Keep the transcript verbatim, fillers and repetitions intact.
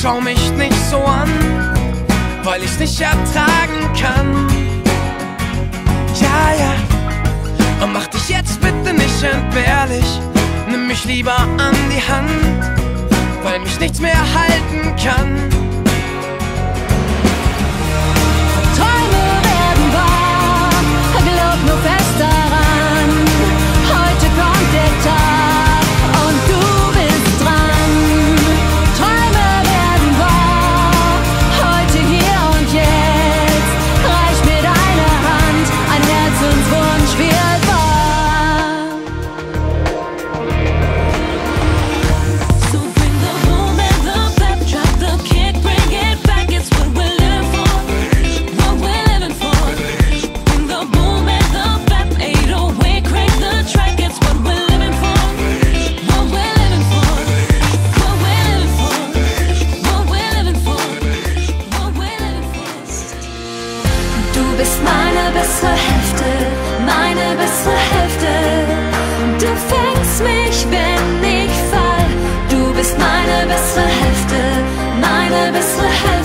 Schau mich nicht so an, weil ich's nicht ertragen kann. Ja, ja, mach dich jetzt bitte nicht entbehrlich. Nimm mich lieber an die Hand, weil mich nichts mehr halten kann. Träume werden wahr, glaub nur fest daran. Heute kommt der Tag. Meine bessere Hälfte, meine bessere Hälfte.